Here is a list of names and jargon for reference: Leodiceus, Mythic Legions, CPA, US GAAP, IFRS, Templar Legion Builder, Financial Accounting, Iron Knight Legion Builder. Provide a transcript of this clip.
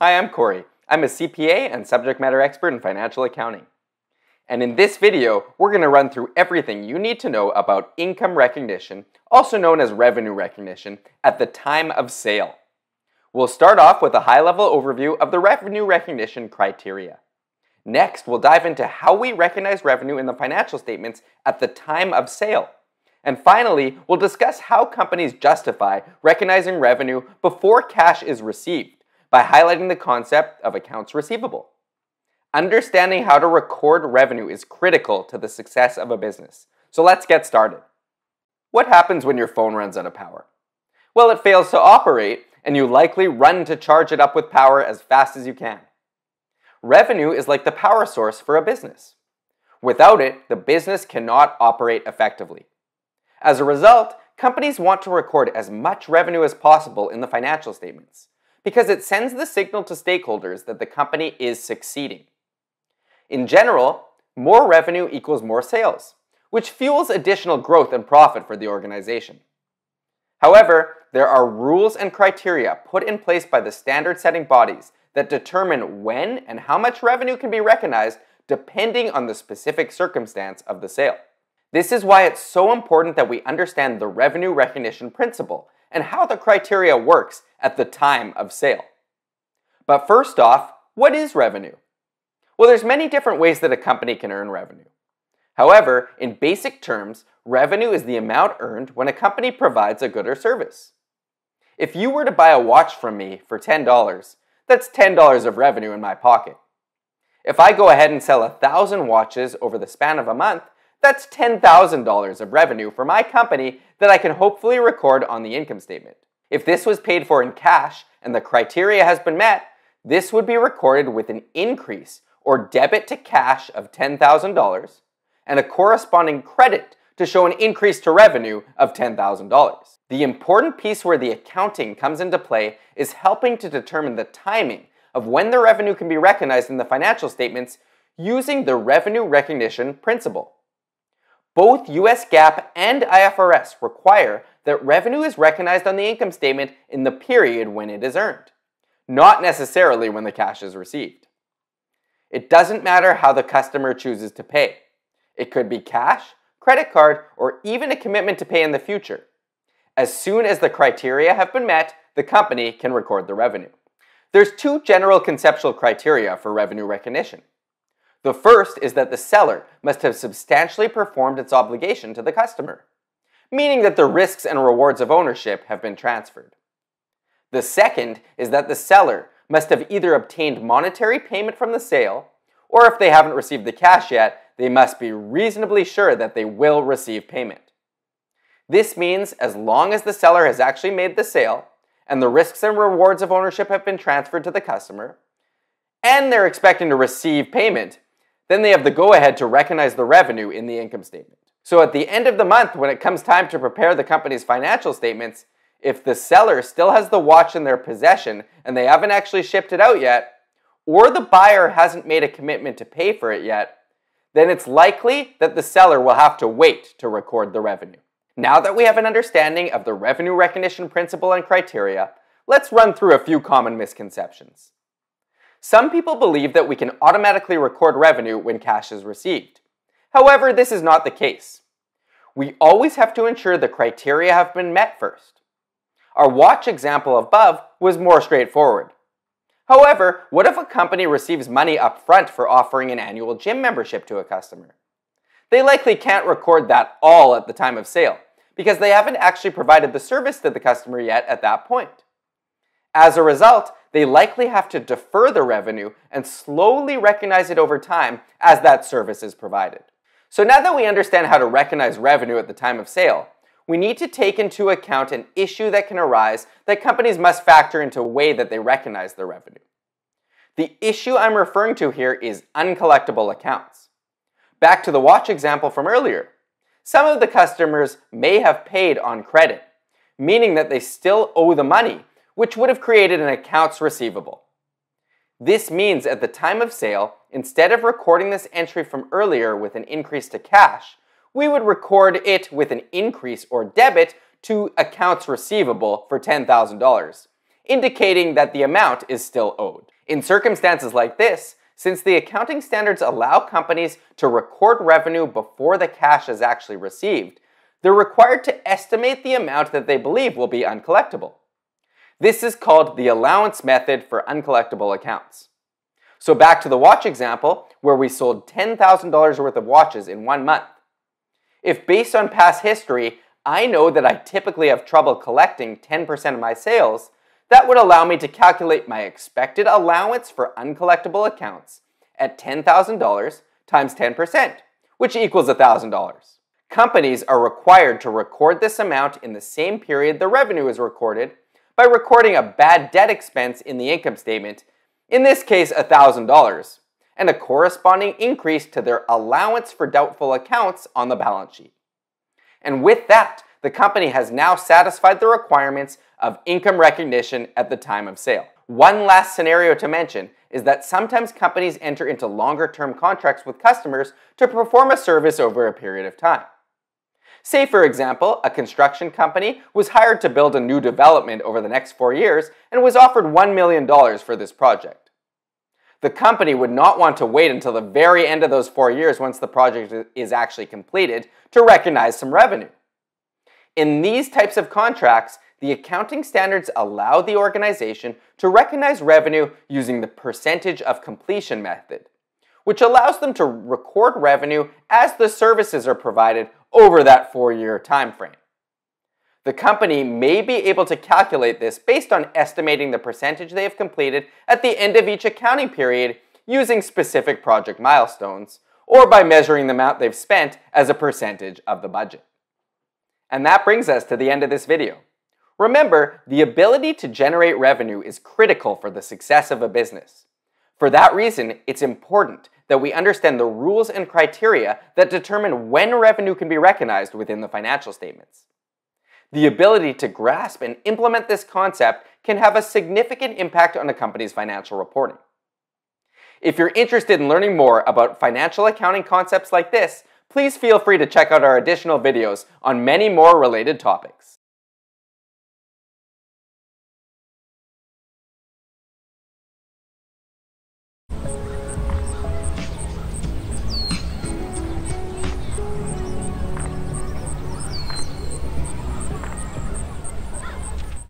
Hi, I'm Corey. I'm a CPA and subject matter expert in financial accounting. And in this video, we're going to run through everything you need to know about income recognition, also known as revenue recognition, at the time of sale. We'll start off with a high-level overview of the revenue recognition criteria. Next, we'll dive into how we recognize revenue in the financial statements at the time of sale. And finally, we'll discuss how companies justify recognizing revenue before cash is received, by highlighting the concept of accounts receivable. Understanding how to record revenue is critical to the success of a business. So let's get started. What happens when your phone runs out of power? Well, it fails to operate, and you likely run to charge it up with power as fast as you can. Revenue is like the power source for a business. Without it, the business cannot operate effectively. As a result, companies want to record as much revenue as possible in the financial statements, because it sends the signal to stakeholders that the company is succeeding. In general, more revenue equals more sales, which fuels additional growth and profit for the organization. However, there are rules and criteria put in place by the standard-setting bodies that determine when and how much revenue can be recognized depending on the specific circumstance of the sale. This is why it's so important that we understand the revenue recognition principle and how the criteria works at the time of sale. But first off, what is revenue? Well, there's many different ways that a company can earn revenue. However, in basic terms, revenue is the amount earned when a company provides a good or service. If you were to buy a watch from me for $10, that's $10 of revenue in my pocket. If I go ahead and sell 1,000 watches over the span of a month, that's $10,000 of revenue for my company that I can hopefully record on the income statement. If this was paid for in cash and the criteria has been met, this would be recorded with an increase or debit to cash of $10,000 and a corresponding credit to show an increase to revenue of $10,000. The important piece where the accounting comes into play is helping to determine the timing of when the revenue can be recognized in the financial statements using the revenue recognition principle. Both US GAAP and IFRS require that revenue is recognized on the income statement in the period when it is earned, not necessarily when the cash is received. It doesn't matter how the customer chooses to pay. It could be cash, credit card, or even a commitment to pay in the future. As soon as the criteria have been met, the company can record the revenue. There's two general conceptual criteria for revenue recognition. The first is that the seller must have substantially performed its obligation to the customer, meaning that the risks and rewards of ownership have been transferred. The second is that the seller must have either obtained monetary payment from the sale, or if they haven't received the cash yet, they must be reasonably sure that they will receive payment. This means as long as the seller has actually made the sale, and the risks and rewards of ownership have been transferred to the customer, and they're expecting to receive payment, then they have the go-ahead to recognize the revenue in the income statement. So at the end of the month, when it comes time to prepare the company's financial statements, if the seller still has the watch in their possession and they haven't actually shipped it out yet, or the buyer hasn't made a commitment to pay for it yet, then it's likely that the seller will have to wait to record the revenue. Now that we have an understanding of the revenue recognition principle and criteria, let's run through a few common misconceptions. Some people believe that we can automatically record revenue when cash is received. However, this is not the case. We always have to ensure the criteria have been met first. Our watch example above was more straightforward. However, what if a company receives money up front for offering an annual gym membership to a customer? They likely can't record that all at the time of sale, because they haven't actually provided the service to the customer yet at that point. As a result, they likely have to defer the revenue and slowly recognize it over time as that service is provided. So now that we understand how to recognize revenue at the time of sale, we need to take into account an issue that can arise that companies must factor into a way that they recognize their revenue. The issue I'm referring to here is uncollectible accounts. Back to the watch example from earlier, some of the customers may have paid on credit, meaning that they still owe the money, which would have created an accounts receivable. This means at the time of sale, instead of recording this entry from earlier with an increase to cash, we would record it with an increase or debit to accounts receivable for $10,000, indicating that the amount is still owed. In circumstances like this, since the accounting standards allow companies to record revenue before the cash is actually received, they're required to estimate the amount that they believe will be uncollectible. This is called the allowance method for uncollectible accounts. So back to the watch example, where we sold $10,000 worth of watches in 1 month. If based on past history, I know that I typically have trouble collecting 10% of my sales, that would allow me to calculate my expected allowance for uncollectible accounts at $10,000 times 10%, which equals $1,000. Companies are required to record this amount in the same period the revenue is recorded by recording a bad debt expense in the income statement, in this case $1,000, and a corresponding increase to their allowance for doubtful accounts on the balance sheet. And with that, the company has now satisfied the requirements of income recognition at the time of sale. One last scenario to mention is that sometimes companies enter into longer-term contracts with customers to perform a service over a period of time. Say, for example, a construction company was hired to build a new development over the next 4 years and was offered $1 million for this project. The company would not want to wait until the very end of those 4 years once the project is actually completed to recognize some revenue. In these types of contracts, the accounting standards allow the organization to recognize revenue using the percentage of completion method, which allows them to record revenue as the services are provided over that 4-year time frame. The company may be able to calculate this based on estimating the percentage they have completed at the end of each accounting period using specific project milestones, or by measuring the amount they've spent as a percentage of the budget. And that brings us to the end of this video. Remember, the ability to generate revenue is critical for the success of a business. For that reason, it's important that we understand the rules and criteria that determine when revenue can be recognized within the financial statements. The ability to grasp and implement this concept can have a significant impact on a company's financial reporting. If you're interested in learning more about financial accounting concepts like this, please feel free to check out our additional videos on many more related topics.